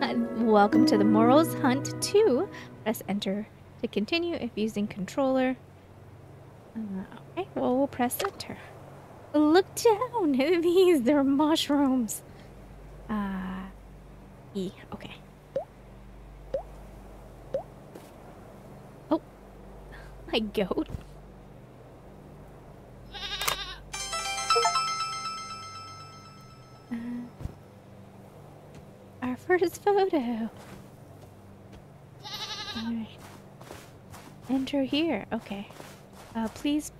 Welcome to the Morels Hunt 2. Press enter to continue if using controller. Okay, well, we'll press enter. Look down at these, they're mushrooms. E, okay. Oh, my goat. Our first photo. Alright. Enter here. Okay. Please.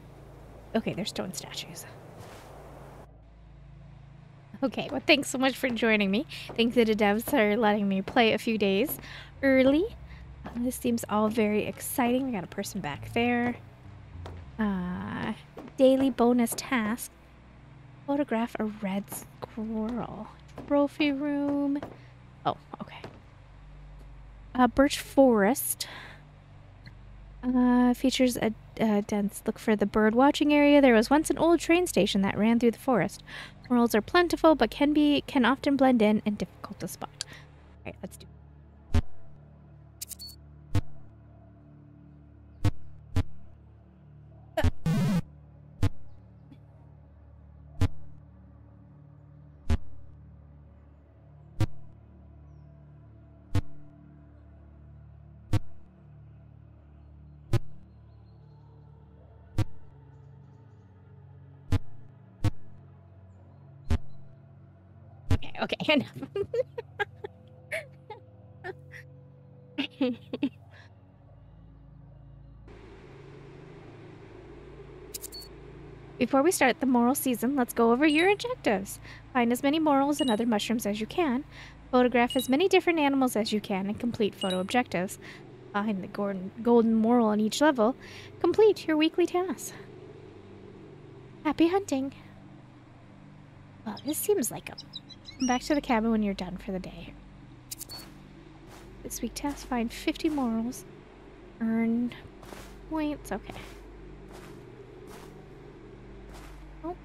Okay, they're stone statues. Okay, well, thanks so much for joining me. Thanks to the devs for letting me play a few days early. This seems all very exciting. We got a person back there. Daily bonus task. Photograph a red squirrel. Trophy room. Oh, okay. Birch Forest. Features a dense look for the bird watching area. There was once an old train station that ran through the forest. Morels are plentiful, but can often blend in and difficult to spot. All right, let's do it. Okay, enough. Before we start the moral season, let's go over your objectives. Find as many morels and other mushrooms as you can. Photograph as many different animals as you can and complete photo objectives. Find the golden moral on each level. Complete your weekly tasks. Happy hunting. Well, this seems like a... Come back to the cabin when you're done for the day. This week's task, find 50 morels. Earn points. Okay. Oh.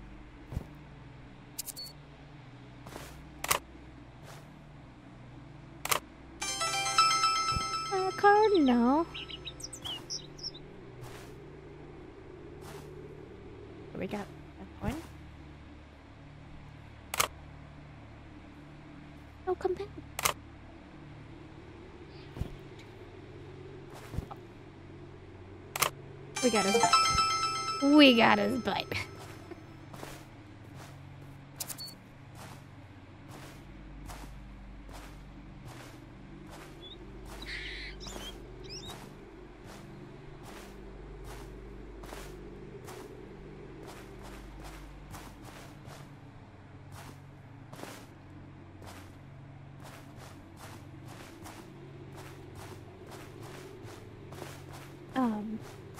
Cardinal. We got that one. Oh, come back. We got his butt. We got his butt.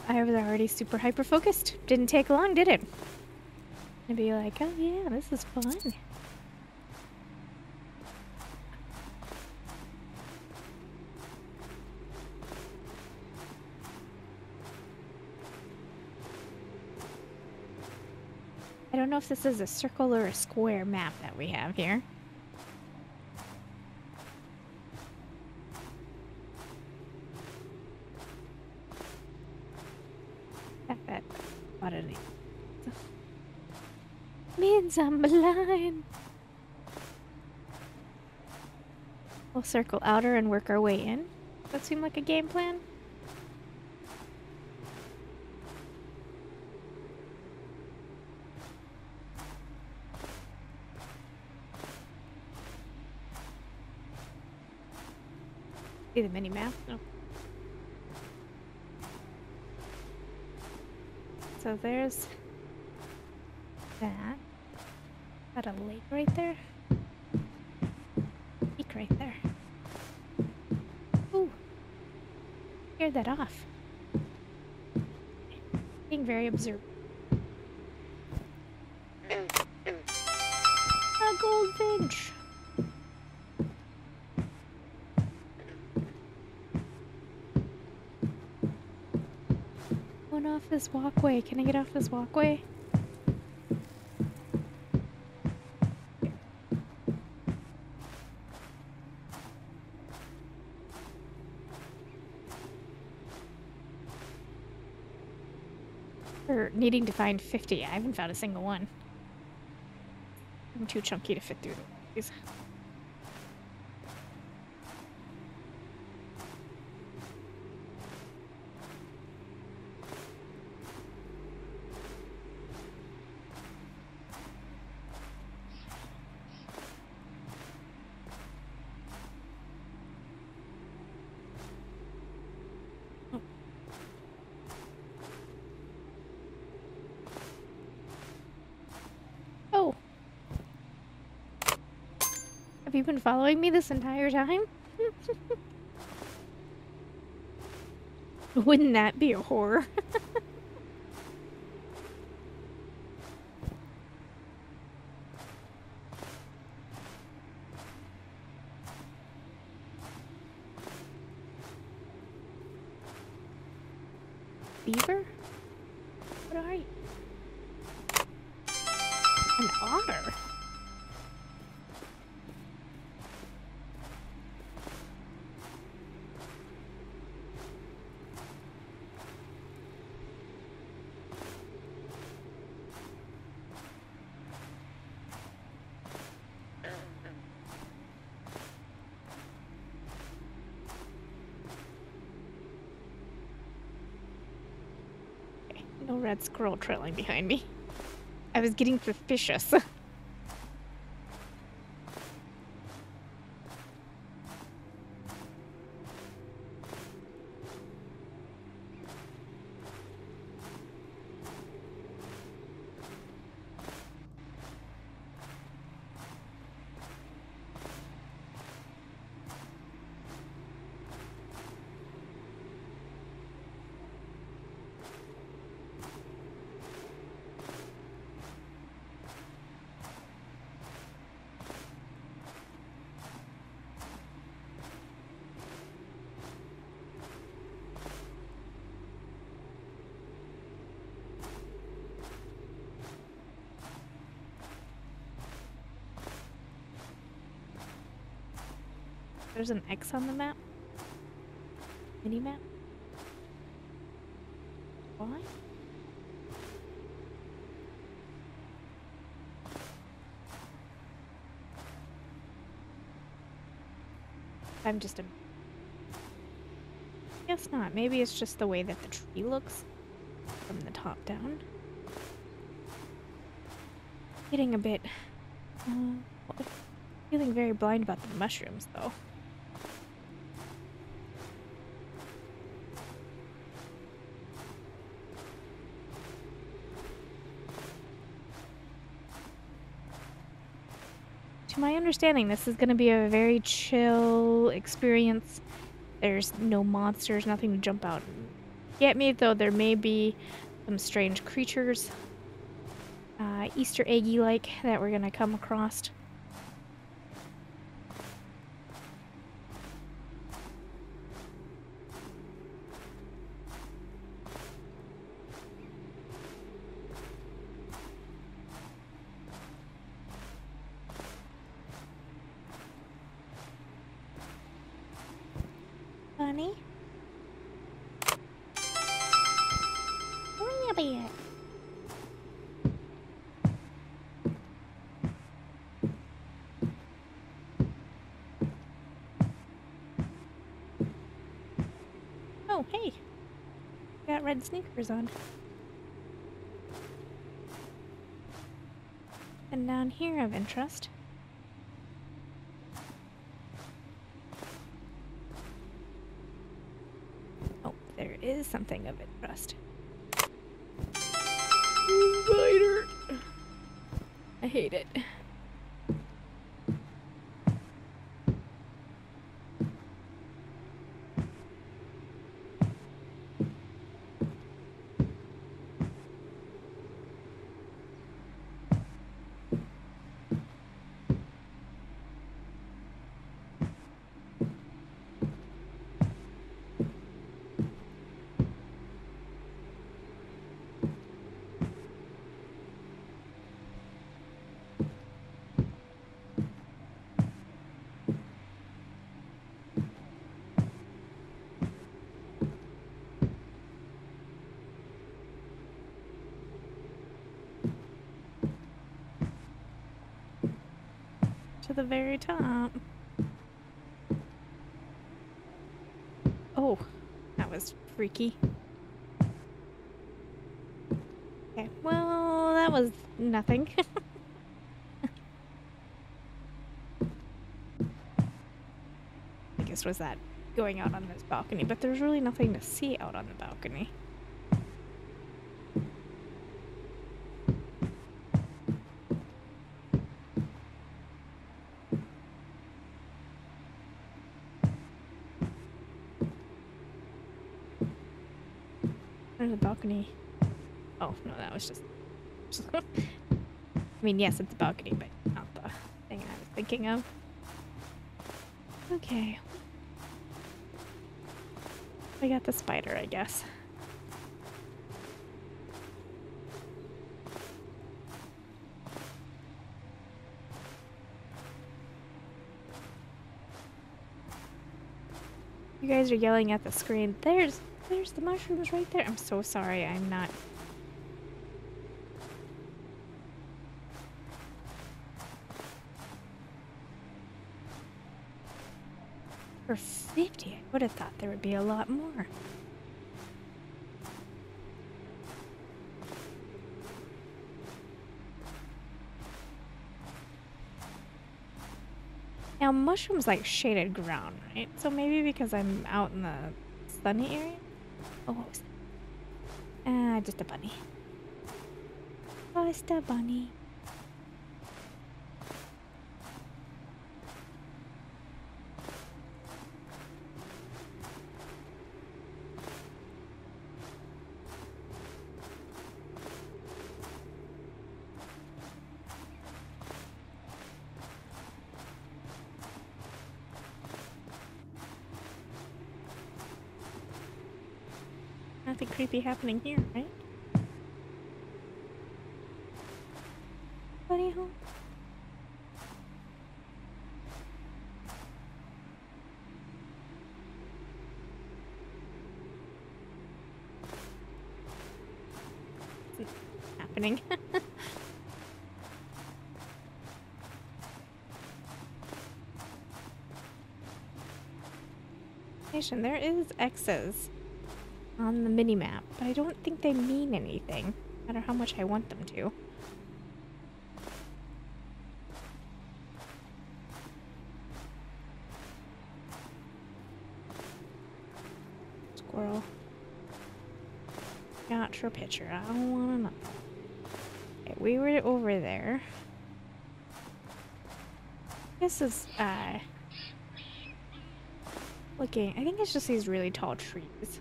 I was already super hyper focused. Didn't take long, did it? I'd be like, oh yeah, this is fun. I don't know if this is a circle or a square map that we have here. Means I'm blind. We'll circle outer and work our way in. That seemed like a game plan. See the mini map? No. So there's that. Got a lake right there. Lake right there. Ooh. Scared that off. Being very observant. A goldfinch. Going off this walkway. Can I get off this walkway? Or needing to find 50. I haven't found a single one. I'm too chunky to fit through these. Have you been following me this entire time? Wouldn't that be a horror? Beaver? What are you? An otter? No red squirrel trailing behind me. I was getting suspicious. There's an X on the map? Mini map? Why? I'm just a... Guess not. Maybe it's just the way that the tree looks from the top down. Getting a bit... feeling very blind about the mushrooms, though. To my understanding, this is going to be a very chill experience. There's no monsters, nothing to jump out and get me, though there may be some strange creatures, Easter eggy like, that we're going to come across. Funny. Rabbit. Oh, hey. Got red sneakers on. And down here of interest. Is something of interest. Spider! I hate it. to the very top. Oh, that was freaky. Okay, well, that was nothing. I guess was that going out on this balcony, but there's really nothing to see out on the balcony. There's a balcony. Oh, no, that was just I mean, yes, it's a balcony, but not the thing I was thinking of. Okay. We got the spider, I guess. You guys are yelling at the screen. There's the mushrooms right there. I'm so sorry, I'm not. For 50, I would have thought there would be a lot more. Now, mushrooms like shaded ground, right? So maybe because I'm out in the sunny area? Oh, what was that? Just a bunny. Just a bunny. Nothing creepy happening here, right? Bunny hole. It's happening. There is X's on the mini-map, but I don't think they mean anything, no matter how much I want them to. Squirrel. Got your picture, I don't wanna know. Okay, we were over there. This is, looking, I think it's just these really tall trees.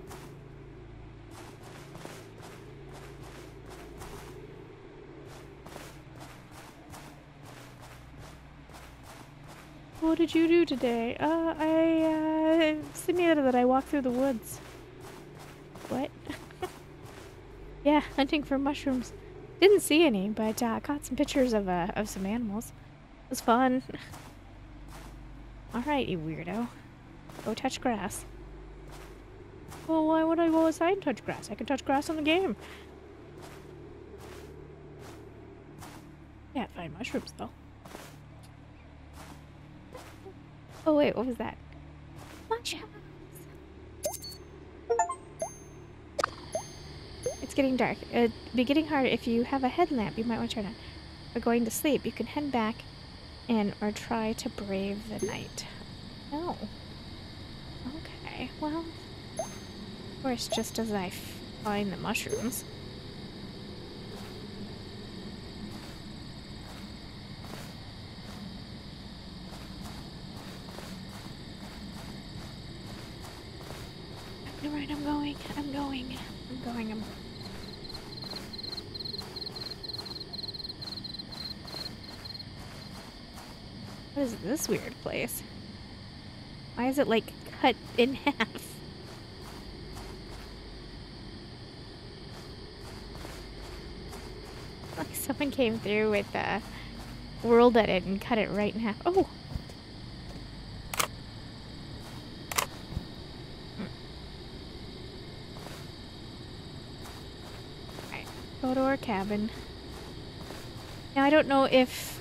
What did you do today? I simulated that I walked through the woods. What? Yeah, hunting for mushrooms. Didn't see any, but I caught some pictures of some animals. It was fun. All right, you weirdo. Go touch grass. Well, why would I go outside and touch grass? I can touch grass in the game. Can't find mushrooms though. Oh wait, what was that? Mushrooms! It's getting dark. It'd be getting harder. If you have a headlamp, you might want to turn on. If you're going to sleep, you can head back in or try to brave the night. Oh. Okay, well. Of course, just as I find the mushrooms. I'm going. What is this weird place? Why is it like cut in half? Like someone came through with a world edit and cut it right in half. Oh! Go to our cabin. Now I don't know if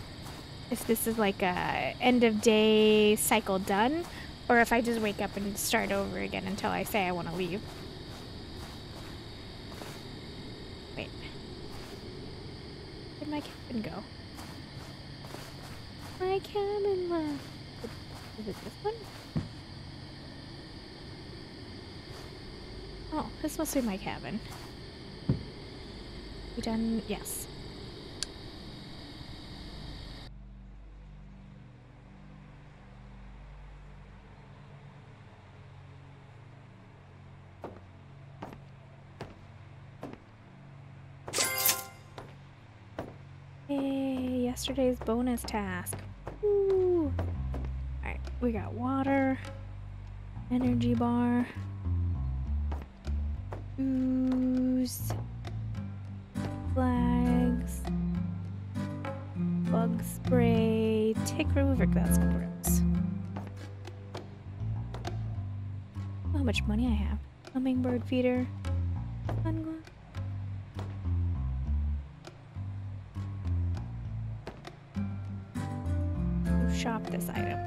if this is like a end of day cycle done, or if I just wake up and start over again until I say I want to leave. Wait. Where'd my cabin go? My cabin left. Is it this one? Oh, this must be my cabin. We done? Yes. Hey, yesterday's bonus task. Woo! Alright, we got water, energy bar, ooze, flags, bug spray, tick remover, that's gross. How much money I have. Hummingbird feeder. Shop this item.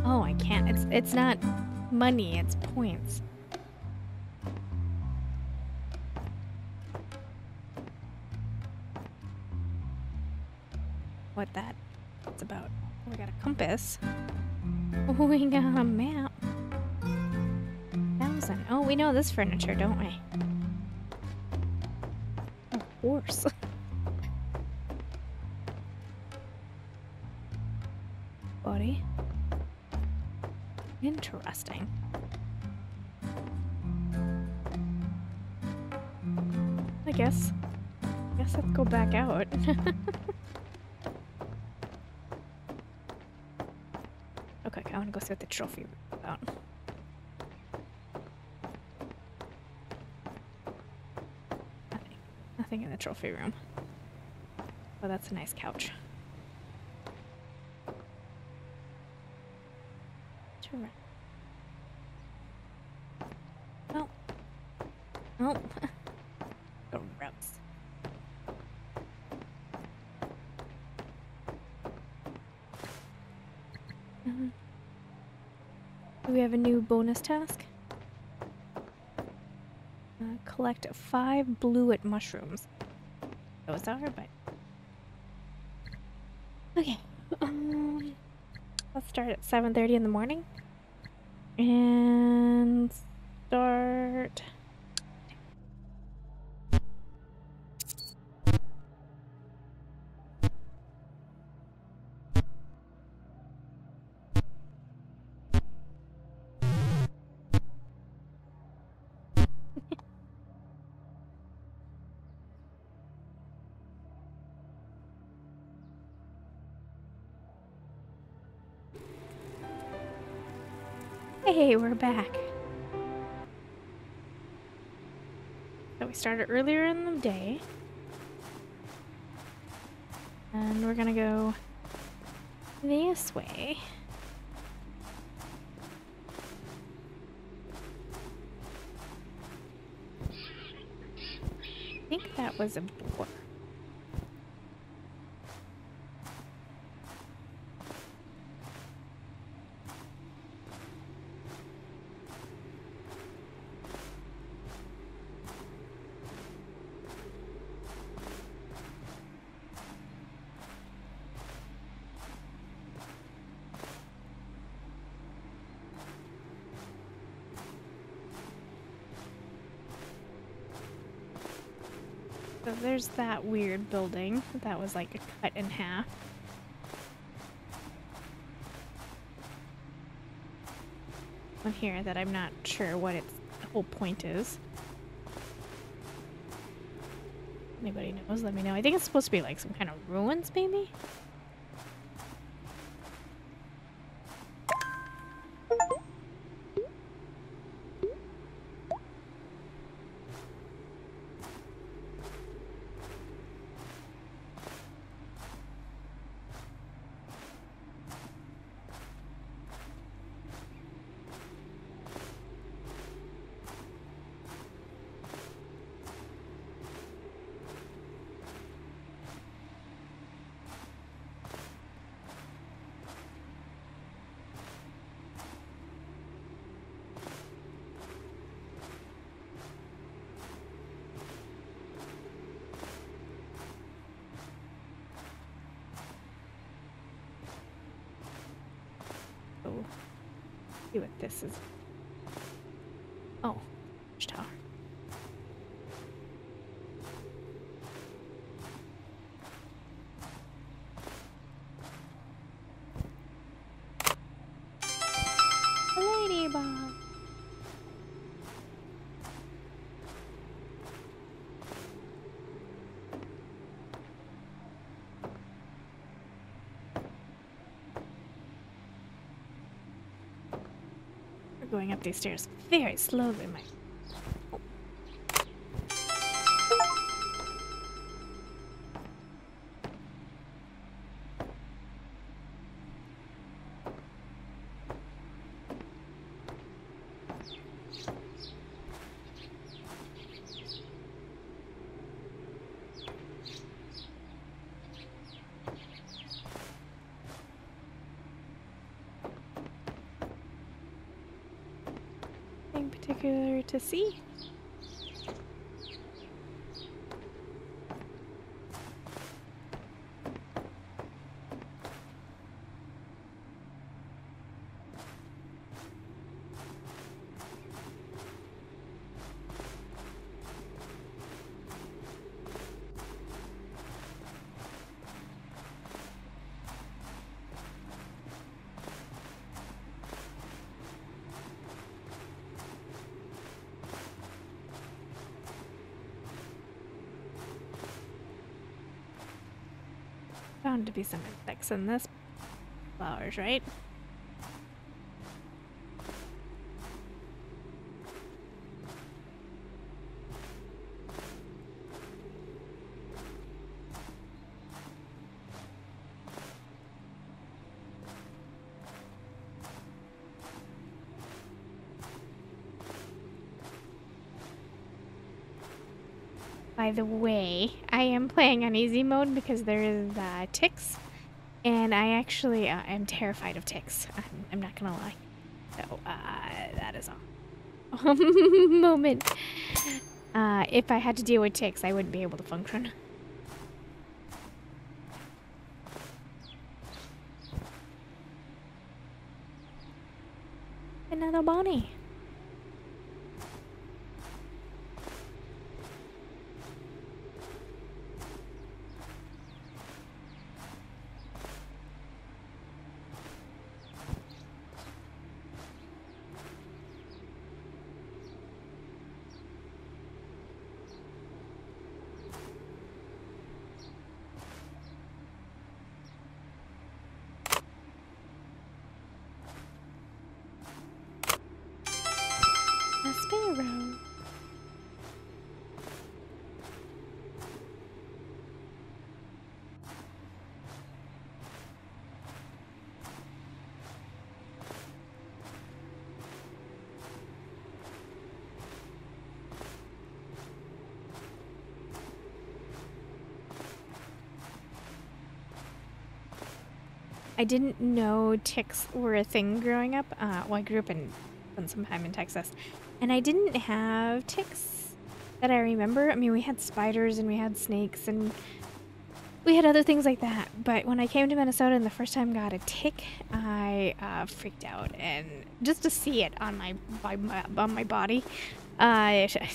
Oh. Oh, I can't. It's not money, it's points. What that's about. We got a compass. We got a map. 1,000. Oh, we know this furniture, don't we? Of course. Body. Interesting. I guess let's go back out. Okay, I want to go see what the trophy is about. Nothing. Nothing in the trophy room. Oh, that's a nice couch. Oh. Oh. Gross. Do we have a new bonus task? Collect 5 bluet mushrooms. Those are, but... Okay. Let's start at 7:30 in the morning. And start. Hey, we're back. So we started earlier in the day. And we're gonna go this way. I think that was a boar. So there's that weird building that was like cut in half. One here that I'm not sure what its whole point is. Anybody knows, let me know. I think it's supposed to be like some kind of ruins, maybe? see what this is. Oh, tower. Ladybug. We're going up these stairs very slowly, my. Particular to see. Bound to be some insects in this. Flowers, right? By the way, I am playing on easy mode because there is ticks, and I actually am terrified of ticks. I'm not gonna lie. So that is a moment. If I had to deal with ticks, I wouldn't be able to function. Another Bonnie. I didn't know ticks were a thing growing up. Well, I grew up in some time in Texas, and I didn't have ticks that I remember. I mean, we had spiders and we had snakes and we had other things like that. But when I came to Minnesota and the first time got a tick, I freaked out, and just to see it on my body, I can't.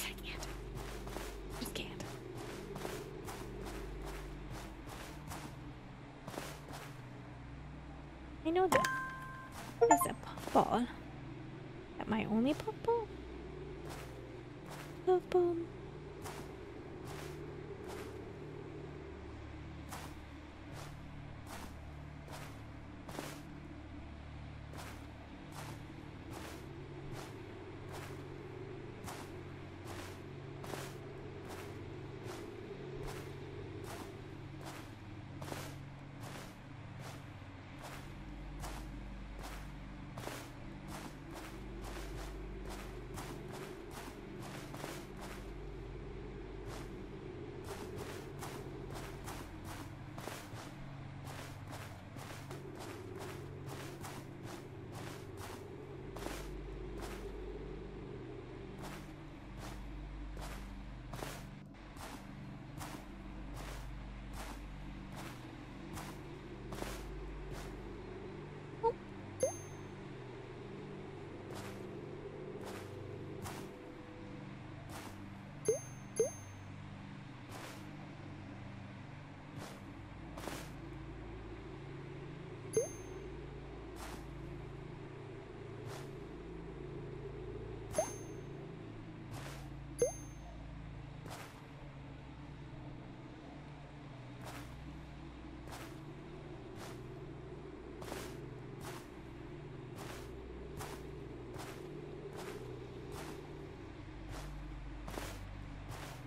I know that that's a puffball. Is that my only puffball? Puffball.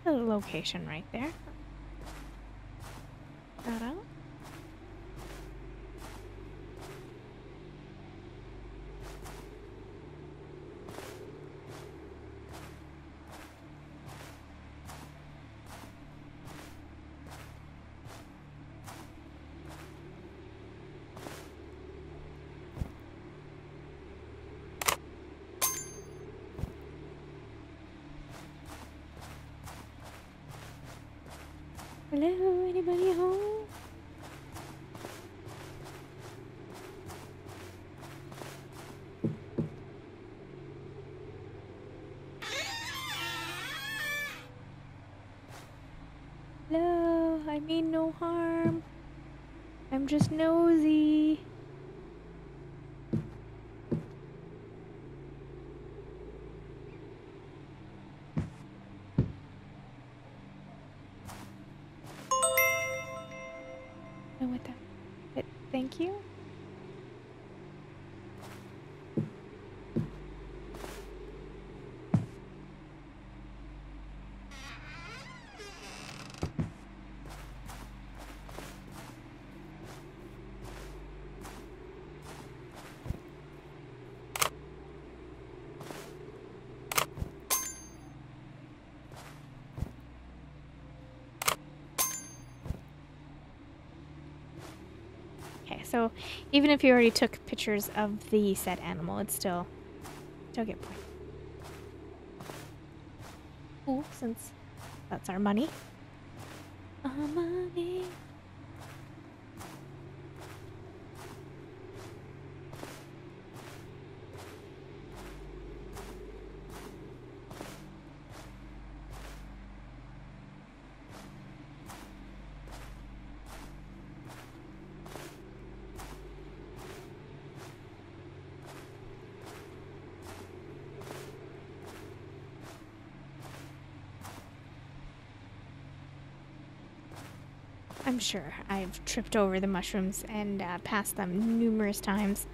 a location right there. That out. Hello, anybody home? Hello, I mean no harm. I'm just nosy. Thank you. So even if you already took pictures of the said animal, it's still get points. Cool, since that's our money. Our money. I'm sure I've tripped over the mushrooms and passed them numerous times.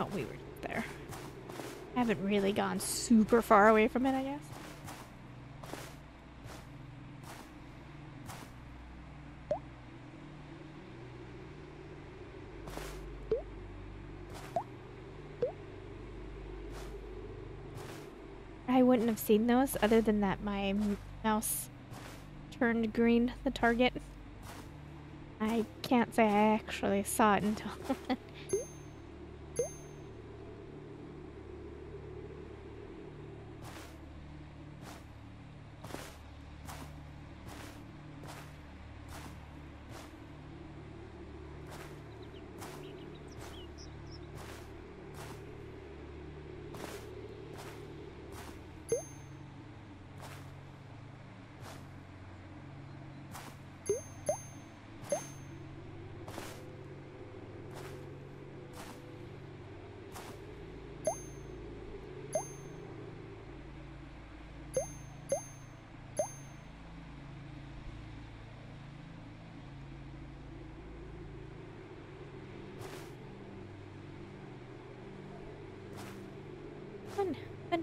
Oh, we were there. I haven't really gone super far away from it, I guess. I wouldn't have seen those other than that my mouse turned green, the target. I can't say I actually saw it until then.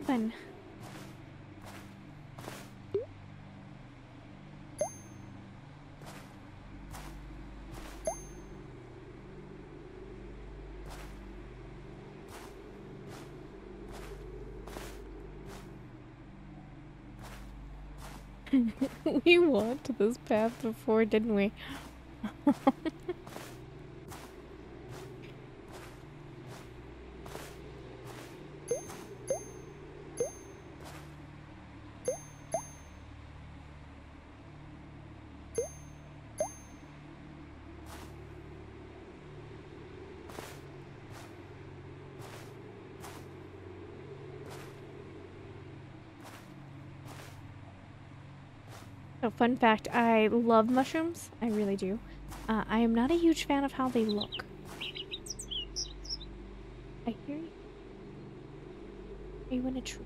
Fun. We walked this path before, didn't we? So fun fact, I love mushrooms. I really do. I am not a huge fan of how they look. I hear you. Are you in a tree?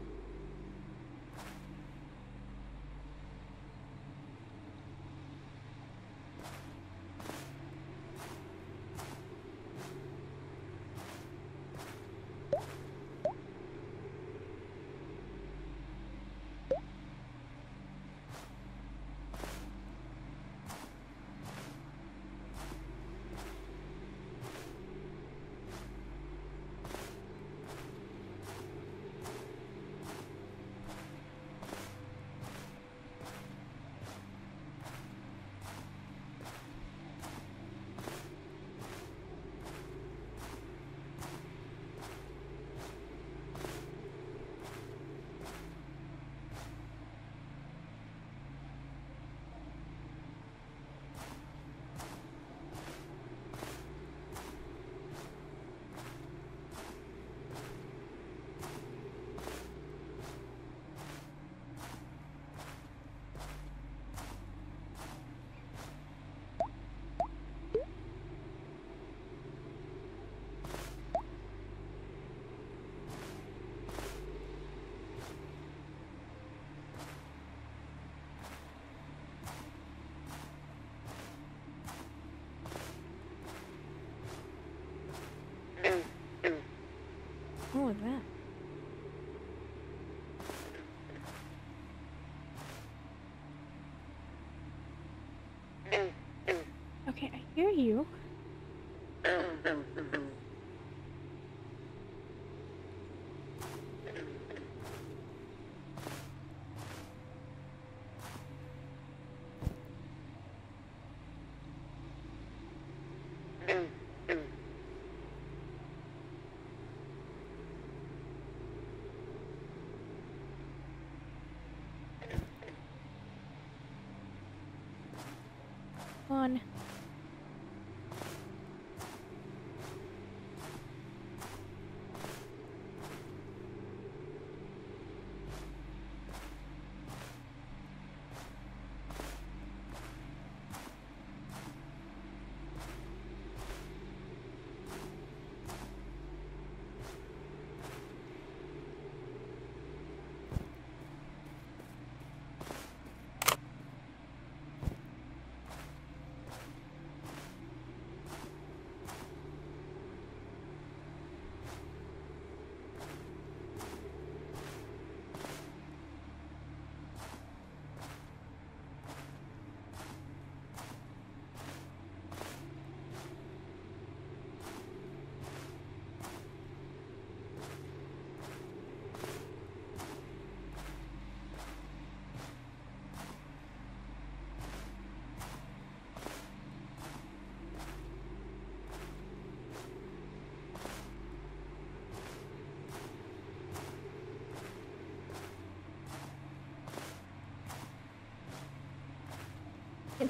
Oh, look at that. Okay, I hear you. On.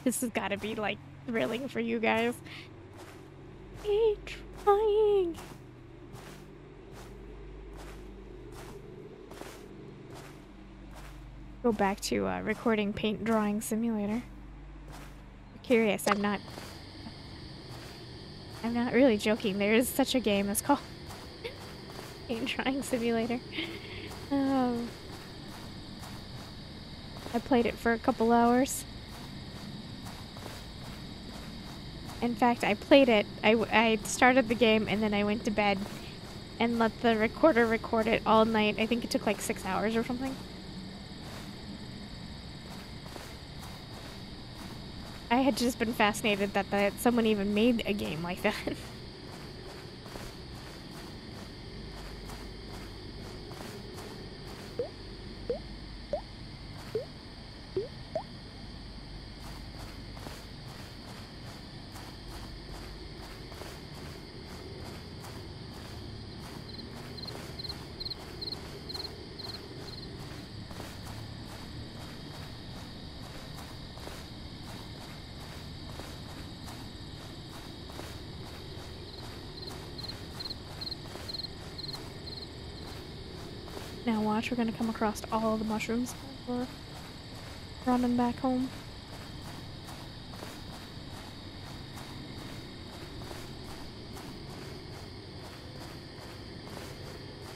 This has got to be, like, thrilling for you guys. Keep trying. Go back to recording Paint Drawing Simulator. I'm curious. I'm not really joking. There is such a game as called Paint Drawing Simulator. I played it for a couple hours. In fact, I played it, I started the game, and then I went to bed and let the recorder record it all night. I think it took like 6 hours or something. I had just been fascinated that someone even made a game like that. Now watch, we're gonna come across all the mushrooms. running back home.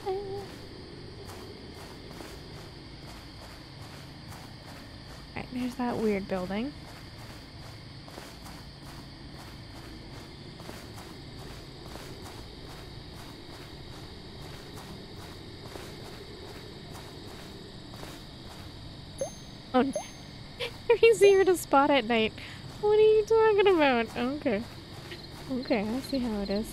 Alright, there's that weird building. It's easier to spot at night. What are you talking about? Okay. Okay, I see how it is.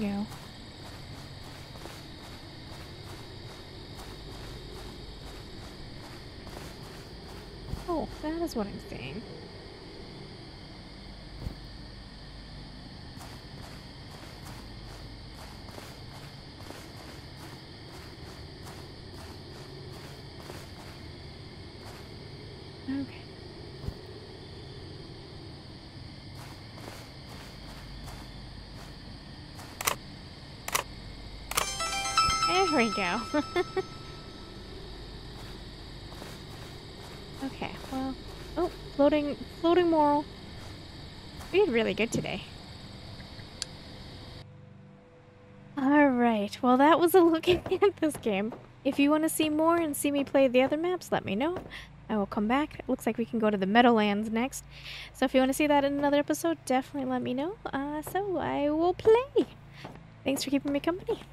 You. Oh, that is what I'm saying. There we go. Okay, well, oh, floating Morel. We did really good today. All right, well, that was a look at this game. If you want to see more and see me play the other maps, let me know. I will come back. It looks like we can go to the Meadowlands next. So if you want to see that in another episode, definitely let me know. So I will play. Thanks for keeping me company.